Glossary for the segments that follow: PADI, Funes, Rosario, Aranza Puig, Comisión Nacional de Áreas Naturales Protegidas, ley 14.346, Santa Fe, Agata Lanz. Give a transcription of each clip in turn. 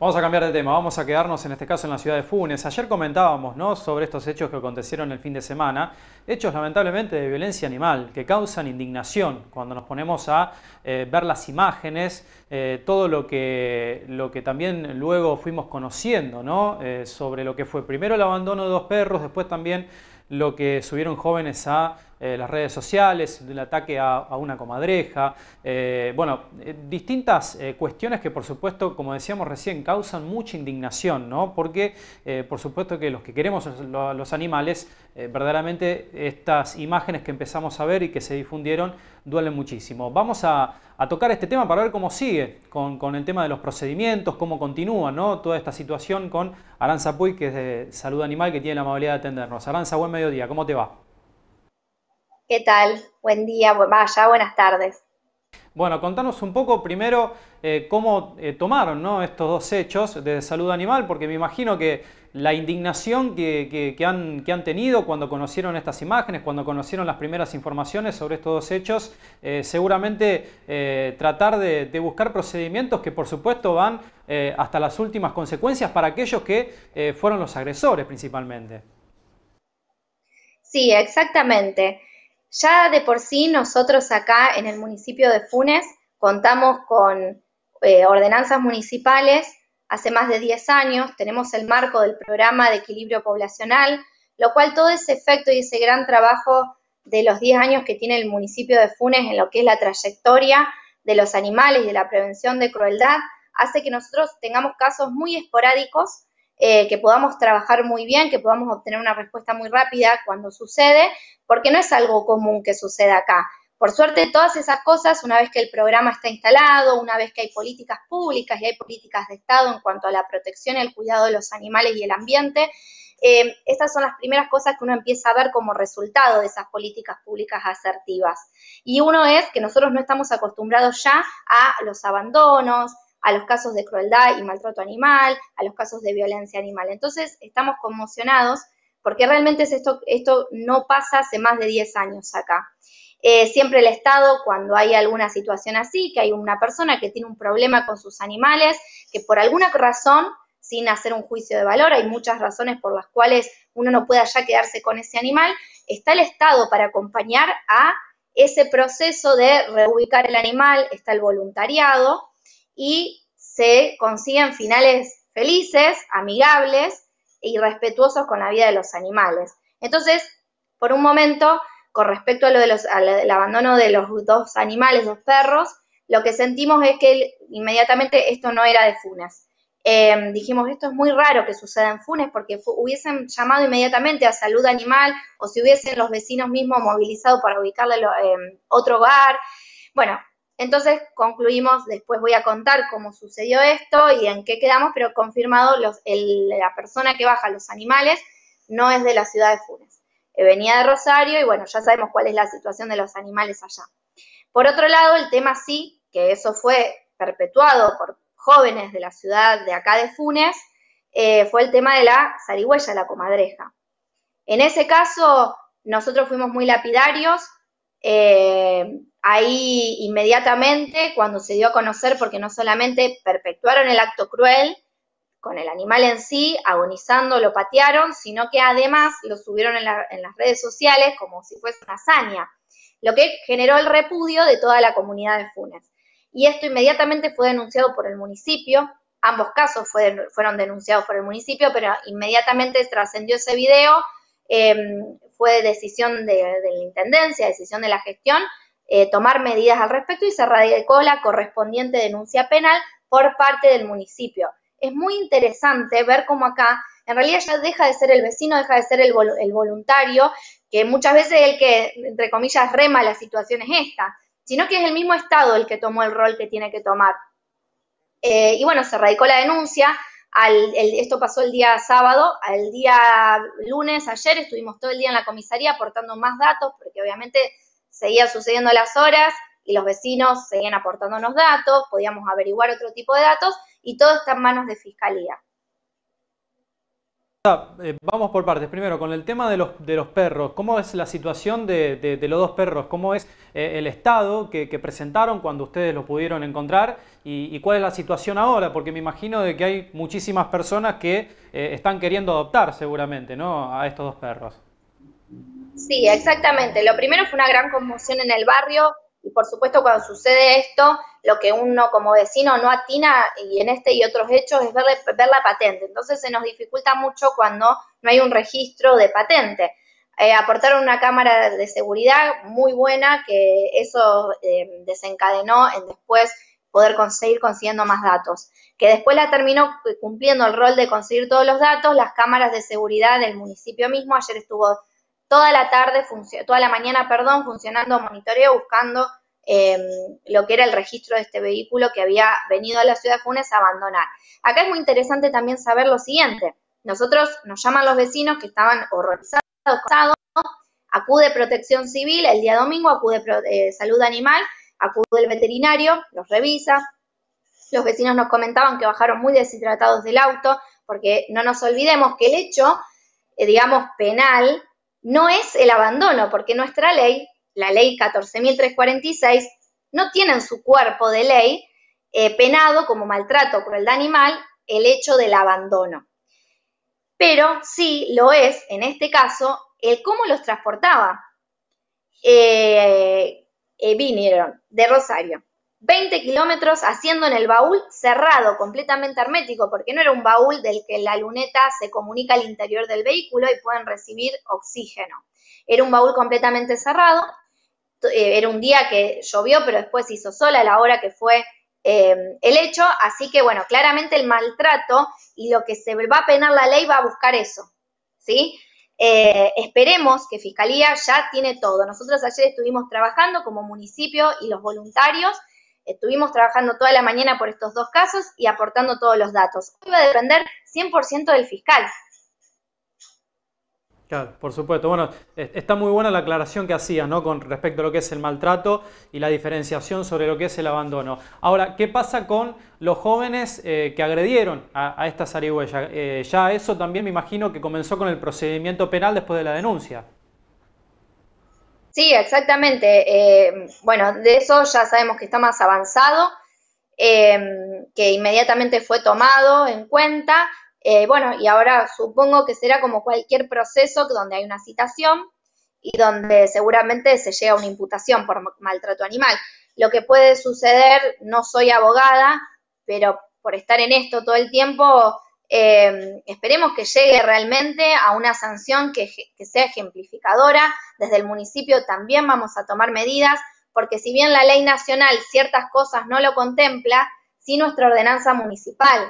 Vamos a cambiar de tema, vamos a quedarnos en este caso en la ciudad de Funes. Ayer comentábamos, ¿no?, sobre estos hechos que acontecieron el fin de semana, hechos lamentablemente de violencia animal que causan indignación cuando nos ponemos a ver las imágenes, todo lo que también luego fuimos conociendo, ¿no?, sobre lo que fue primero el abandono de dos perros, después también lo que subieron jóvenes a las redes sociales, el ataque a una comadreja, bueno, distintas cuestiones que por supuesto, como decíamos recién, causan mucha indignación, ¿no? Porque por supuesto que los que queremos los animales, verdaderamente estas imágenes que empezamos a ver y que se difundieron duelen muchísimo. Vamos a tocar este tema para ver cómo sigue con el tema de los procedimientos, cómo continúa, ¿no?, toda esta situación con Aranza Puig, que es de Salud Animal, que tiene la amabilidad de atendernos. Aranza, buen mediodía, ¿cómo te va? ¿Qué tal? Buen día, buenas tardes. Bueno, contanos un poco primero cómo tomaron, ¿no?, estos dos hechos de Salud Animal, porque me imagino que la indignación que han tenido cuando conocieron estas imágenes, cuando conocieron las primeras informaciones sobre estos dos hechos, seguramente tratar de buscar procedimientos que por supuesto van hasta las últimas consecuencias para aquellos que fueron los agresores principalmente. Sí, exactamente. Ya de por sí nosotros acá en el municipio de Funes contamos con ordenanzas municipales hace más de 10 años, tenemos el marco del programa de equilibrio poblacional, lo cual todo ese efecto y ese gran trabajo de los 10 años que tiene el municipio de Funes en lo que es la trayectoria de los animales y de la prevención de crueldad, hace que nosotros tengamos casos muy esporádicos, que podamos trabajar muy bien, que podamos obtener una respuesta muy rápida cuando sucede, porque no es algo común que suceda acá. Por suerte, todas esas cosas, una vez que el programa está instalado, una vez que hay políticas públicas y hay políticas de Estado en cuanto a la protección y el cuidado de los animales y el ambiente, estas son las primeras cosas que uno empieza a ver como resultado de esas políticas públicas asertivas. Y uno es que nosotros no estamos acostumbrados ya a los abandonos, a los casos de crueldad y maltrato animal, a los casos de violencia animal. Entonces, estamos conmocionados porque realmente esto no pasa hace más de 10 años acá. Siempre el Estado, cuando hay alguna situación así, que hay una persona que tiene un problema con sus animales, que por alguna razón, sin hacer un juicio de valor, hay muchas razones por las cuales uno no puede ya quedarse con ese animal, está el Estado para acompañar a ese proceso de reubicar el animal, está el voluntariado, y se consiguen finales felices, amigables y respetuosos con la vida de los animales. Entonces, por un momento, con respecto a al abandono de los dos animales, dos perros, lo que sentimos es que inmediatamente esto no era de Funes. Dijimos, esto es muy raro que suceda en Funes porque hubiesen llamado inmediatamente a Salud Animal o si hubiesen los vecinos mismos movilizado para ubicarle otro hogar. Bueno, entonces concluimos, después voy a contar cómo sucedió esto y en qué quedamos, pero confirmado, la persona que baja los animales no es de la ciudad de Funes. Venía de Rosario y bueno, ya sabemos cuál es la situación de los animales allá. Por otro lado, el tema sí, que eso fue perpetuado por jóvenes de la ciudad de acá de Funes, fue el tema de la zarigüeya, la comadreja. En ese caso, nosotros fuimos muy lapidarios. Ahí inmediatamente cuando se dio a conocer, porque no solamente perpetuaron el acto cruel con el animal en sí, agonizando, lo patearon, sino que además lo subieron en las redes sociales como si fuese una hazaña, lo que generó el repudio de toda la comunidad de Funes. Y esto inmediatamente fue denunciado por el municipio, ambos casos fueron denunciados por el municipio, pero inmediatamente trascendió ese video, fue decisión de la intendencia, decisión de la gestión, tomar medidas al respecto y se radicó la correspondiente denuncia penal por parte del municipio. Es muy interesante ver cómo acá, en realidad ya deja de ser el vecino, deja de ser el voluntario, que muchas veces el que, entre comillas, rema la situación es esta, sino que es el mismo Estado el que tomó el rol que tiene que tomar. Y bueno, se radicó la denuncia. Esto pasó el día sábado, al día lunes, ayer estuvimos todo el día en la comisaría aportando más datos, porque obviamente seguían sucediendo las horas y los vecinos seguían aportándonos datos, podíamos averiguar otro tipo de datos y todo está en manos de fiscalía. Vamos por partes. Primero, con el tema de los perros, ¿cómo es la situación de los dos perros? ¿Cómo es el estado que presentaron cuando ustedes los pudieron encontrar? ¿Y cuál es la situación ahora? Porque me imagino de que hay muchísimas personas que están queriendo adoptar seguramente, ¿no?, a estos dos perros. Sí, exactamente. Lo primero fue una gran conmoción en el barrio y, por supuesto, cuando sucede esto, lo que uno como vecino no atina, y en este y otros hechos, es ver la patente. Entonces se nos dificulta mucho cuando no hay un registro de patente. Aportaron una cámara de seguridad muy buena, que eso desencadenó en después poder consiguiendo más datos, que después la terminó cumpliendo el rol de conseguir todos los datos. Las cámaras de seguridad del municipio mismo, ayer estuvo toda la mañana funcionando monitoreo, buscando lo que era el registro de este vehículo que había venido a la ciudad de Funes a abandonar. Acá es muy interesante también saber lo siguiente. Nosotros, nos llaman los vecinos que estaban horrorizados, acude Protección Civil el día domingo, acude Salud Animal, acude el veterinario, los revisa. Los vecinos nos comentaban que bajaron muy deshidratados del auto, porque no nos olvidemos que el hecho, digamos, penal, no es el abandono, porque nuestra ley, la ley 14.346, no tiene en su cuerpo de ley penado como maltrato o crueldad animal el hecho del abandono. Pero sí lo es, en este caso, el cómo los transportaba. Vinieron de Rosario, 20 kilómetros, haciendo en el baúl cerrado, completamente hermético, porque no era un baúl del que la luneta se comunica al interior del vehículo y pueden recibir oxígeno. Era un baúl completamente cerrado. Era un día que llovió, pero después hizo sol a la hora que fue el hecho. Así que, bueno, claramente el maltrato y lo que se va a penar la ley va a buscar eso, ¿sí? Esperemos que Fiscalía ya tiene todo. Nosotros ayer estuvimos trabajando como municipio y los voluntarios. Estuvimos trabajando toda la mañana por estos dos casos y aportando todos los datos. Hoy va a depender 100% del fiscal. Claro, por supuesto. Bueno, está muy buena la aclaración que hacías, ¿no?, con respecto a lo que es el maltrato y la diferenciación sobre lo que es el abandono. Ahora, ¿qué pasa con los jóvenes que agredieron a esta zarigüeya? Ya eso también me imagino que comenzó con el procedimiento penal después de la denuncia. Sí, exactamente. Bueno, de eso ya sabemos que está más avanzado, que inmediatamente fue tomado en cuenta. Bueno, y ahora supongo que será como cualquier proceso donde hay una citación y donde seguramente se llega a una imputación por maltrato animal. Lo que puede suceder, no soy abogada, pero por estar en esto todo el tiempo, esperemos que llegue realmente a una sanción que sea ejemplificadora. Desde el municipio también vamos a tomar medidas, porque si bien la ley nacional ciertas cosas no lo contempla, sí nuestra ordenanza municipal.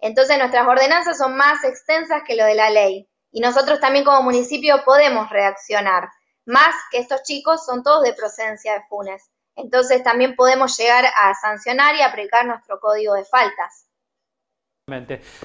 Entonces nuestras ordenanzas son más extensas que lo de la ley, y nosotros también como municipio podemos reaccionar, más que estos chicos son todos de procedencia de Funes. Entonces también podemos llegar a sancionar y aplicar nuestro código de faltas.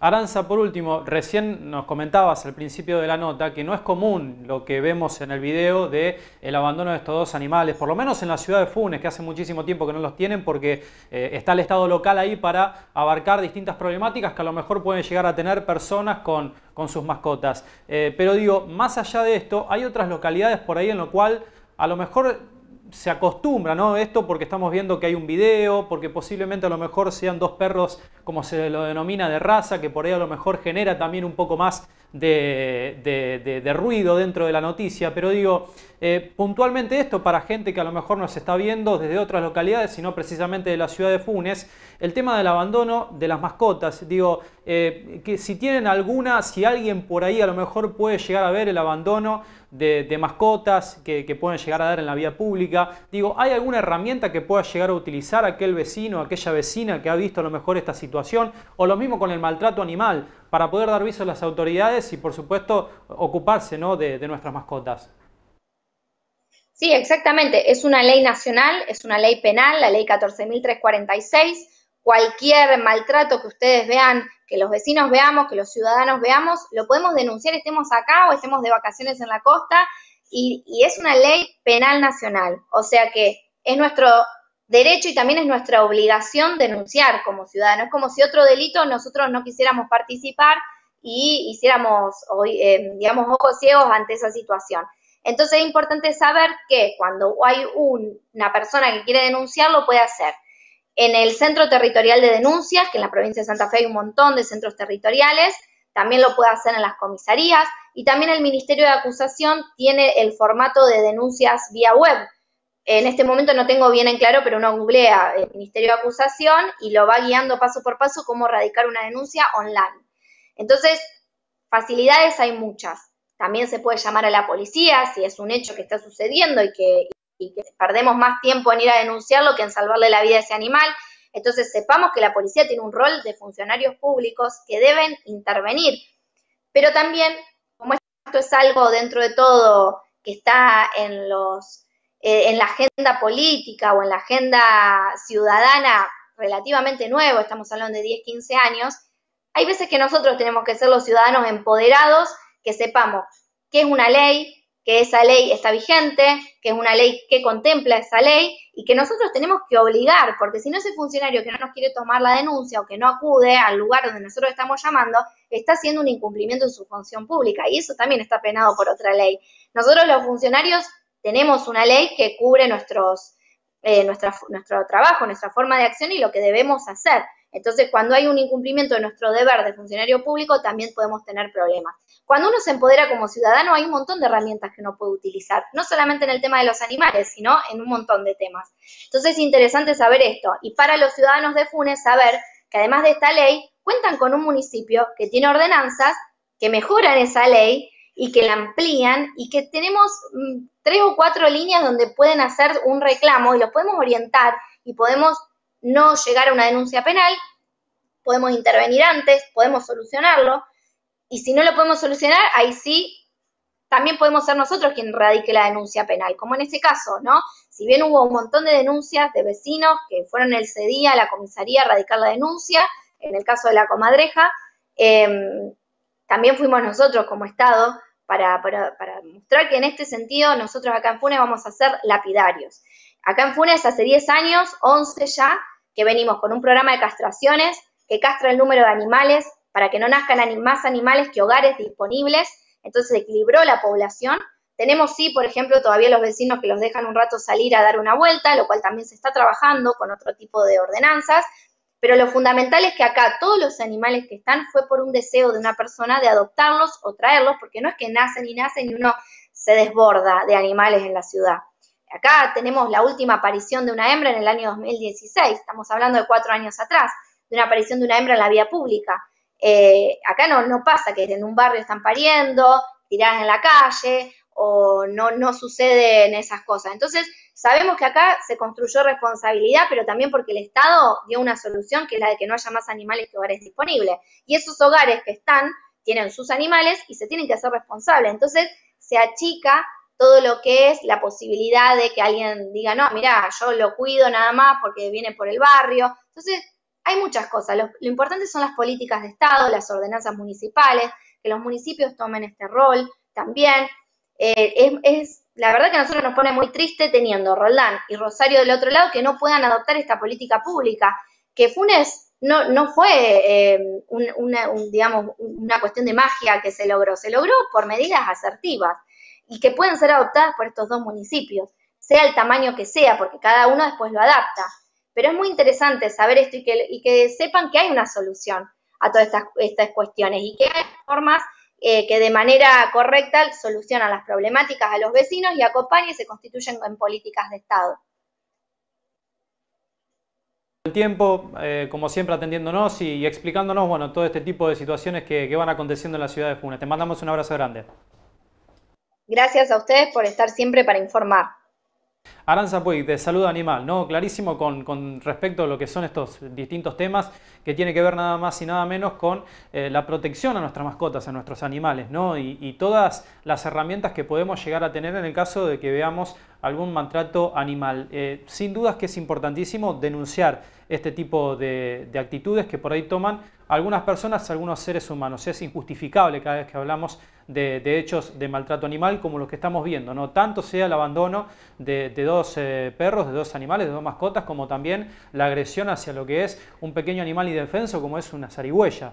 Aranza, por último, recién nos comentabas al principio de la nota que no es común lo que vemos en el video del abandono de estos dos animales, por lo menos en la ciudad de Funes, que hace muchísimo tiempo que no los tienen, porque está el Estado local ahí para abarcar distintas problemáticas que a lo mejor pueden llegar a tener personas con sus mascotas. Pero digo, más allá de esto, hay otras localidades por ahí en lo cual a lo mejor se acostumbra, ¿no?, esto, porque estamos viendo que hay un video, porque posiblemente a lo mejor sean dos perros, como se lo denomina, de raza, que por ahí a lo mejor genera también un poco más de ruido dentro de la noticia. Pero digo, puntualmente esto para gente que a lo mejor nos está viendo desde otras localidades, sino precisamente de la ciudad de Funes, el tema del abandono de las mascotas. Digo, que si tienen alguna, si alguien por ahí a lo mejor puede llegar a ver el abandono de mascotas que pueden llegar a dar en la vía pública. Digo, ¿hay alguna herramienta que pueda llegar a utilizar aquel vecino, aquella vecina que ha visto a lo mejor esta situación? O lo mismo con el maltrato animal, para poder dar aviso a las autoridades y, por supuesto, ocuparse, ¿no?, de nuestras mascotas. Sí, exactamente. Es una ley nacional, es una ley penal, la ley 14.346. Cualquier maltrato que ustedes vean, que los vecinos veamos, que los ciudadanos veamos, lo podemos denunciar, estemos acá o estemos de vacaciones en la costa, y es una ley penal nacional. O sea que es nuestro derecho y también es nuestra obligación denunciar como ciudadanos. Es como si otro delito nosotros no quisiéramos participar y hiciéramos, digamos, ojos ciegos ante esa situación. Entonces es importante saber que cuando hay una persona que quiere denunciar, lo puede hacer. En el Centro Territorial de Denuncias, que en la provincia de Santa Fe hay un montón de centros territoriales, también lo puede hacer en las comisarías, y también el Ministerio de Acusación tiene el formato de denuncias vía web. En este momento no tengo bien en claro, pero uno googlea el Ministerio de Acusación y lo va guiando paso por paso cómo radicar una denuncia online. Entonces, facilidades hay muchas. También se puede llamar a la policía si es un hecho que está sucediendo y que perdemos más tiempo en ir a denunciarlo que en salvarle la vida a ese animal. Entonces, sepamos que la policía tiene un rol de funcionarios públicos que deben intervenir. Pero también, como esto es algo dentro de todo que está en los... en la agenda política o en la agenda ciudadana relativamente nuevo, estamos hablando de 10, 15 años, hay veces que nosotros tenemos que ser los ciudadanos empoderados, que sepamos qué es una ley, que esa ley está vigente, que es una ley que contempla esa ley y que nosotros tenemos que obligar, porque si no ese funcionario que no nos quiere tomar la denuncia o que no acude al lugar donde nosotros estamos llamando, está haciendo un incumplimiento en su función pública y eso también está penado por otra ley. Nosotros los funcionarios tenemos una ley que cubre nuestro trabajo, nuestra forma de acción y lo que debemos hacer. Entonces, cuando hay un incumplimiento de nuestro deber de funcionario público, también podemos tener problemas. Cuando uno se empodera como ciudadano, hay un montón de herramientas que uno puede utilizar, no solamente en el tema de los animales, sino en un montón de temas. Entonces, es interesante saber esto. Y para los ciudadanos de Funes, saber que además de esta ley, cuentan con un municipio que tiene ordenanzas que mejoran esa ley y que la amplían y que tenemos 3 o 4 líneas donde pueden hacer un reclamo y los podemos orientar y podemos no llegar a una denuncia penal, podemos intervenir antes, podemos solucionarlo y si no lo podemos solucionar, ahí sí también podemos ser nosotros quien radique la denuncia penal, como en este caso, ¿no? Si bien hubo un montón de denuncias de vecinos que fueron el CDI a la comisaría a radicar la denuncia, en el caso de la comadreja, también fuimos nosotros como Estado para mostrar que en este sentido nosotros acá en Funes vamos a ser lapidarios. Acá en Funes hace 10 años, 11 ya, que venimos con un programa de castraciones que castra el número de animales para que no nazcan más animales que hogares disponibles, entonces equilibró la población. Tenemos sí, por ejemplo, todavía los vecinos que los dejan un rato salir a dar una vuelta, lo cual también se está trabajando con otro tipo de ordenanzas, pero lo fundamental es que acá todos los animales que están fue por un deseo de una persona de adoptarlos o traerlos, porque no es que nacen y uno se desborda de animales en la ciudad. Acá tenemos la última aparición de una hembra en el año 2016, estamos hablando de 4 años atrás, de una aparición de una hembra en la vía pública. Acá no pasa que en un barrio están pariendo, tiradas en la calle, o no suceden esas cosas. Entonces, sabemos que acá se construyó responsabilidad, pero también porque el Estado dio una solución que es la de que no haya más animales que hogares disponibles. Y esos hogares que están, tienen sus animales y se tienen que hacer responsables. Entonces, se achica todo lo que es la posibilidad de que alguien diga, no, mirá, yo lo cuido nada más porque viene por el barrio. Entonces, hay muchas cosas. Lo importante son las políticas de Estado, las ordenanzas municipales, que los municipios tomen este rol también. La verdad que a nosotros nos pone muy triste teniendo Roldán y Rosario del otro lado que no puedan adoptar esta política pública, que Funes no fue digamos, una cuestión de magia que se logró por medidas asertivas y que pueden ser adoptadas por estos dos municipios, sea el tamaño que sea, porque cada uno después lo adapta. Pero es muy interesante saber esto y que sepan que hay una solución a todas estas cuestiones y que hay formas que de manera correcta solucionan las problemáticas a los vecinos y acompañan y se constituyen en políticas de Estado. El tiempo, como siempre, atendiéndonos y explicándonos, bueno, todo este tipo de situaciones que van aconteciendo en la ciudad de Funes. Te mandamos un abrazo grande. Gracias a ustedes por estar siempre para informar. Aranza Puig, de Salud Animal, ¿no? Clarísimo con respecto a lo que son estos distintos temas que tiene que ver nada más y nada menos con la protección a nuestras mascotas, a nuestros animales, ¿no? Y todas las herramientas que podemos llegar a tener en el caso de que veamos algún maltrato animal. Sin dudas que es importantísimo denunciar este tipo de actitudes que por ahí toman algunas personas, algunos seres humanos. Es injustificable cada vez que hablamos de hechos de maltrato animal como los que estamos viendo, ¿no? Tanto sea el abandono de dos perros, de dos animales, de dos mascotas, como también la agresión hacia lo que es un pequeño animal indefenso como es una zarigüeya.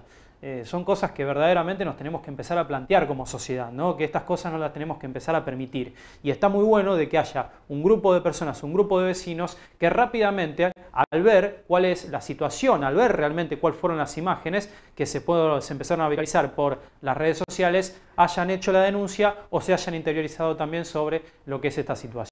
son cosas que verdaderamente nos tenemos que empezar a plantear como sociedad, ¿no? Que estas cosas no las tenemos que empezar a permitir. Y está muy bueno de que haya un grupo de personas, un grupo de vecinos que rápidamente, al ver cuál es la situación, al ver realmente cuáles fueron las imágenes que se empezaron a viralizar por las redes sociales, hayan hecho la denuncia o se hayan interiorizado también sobre lo que es esta situación.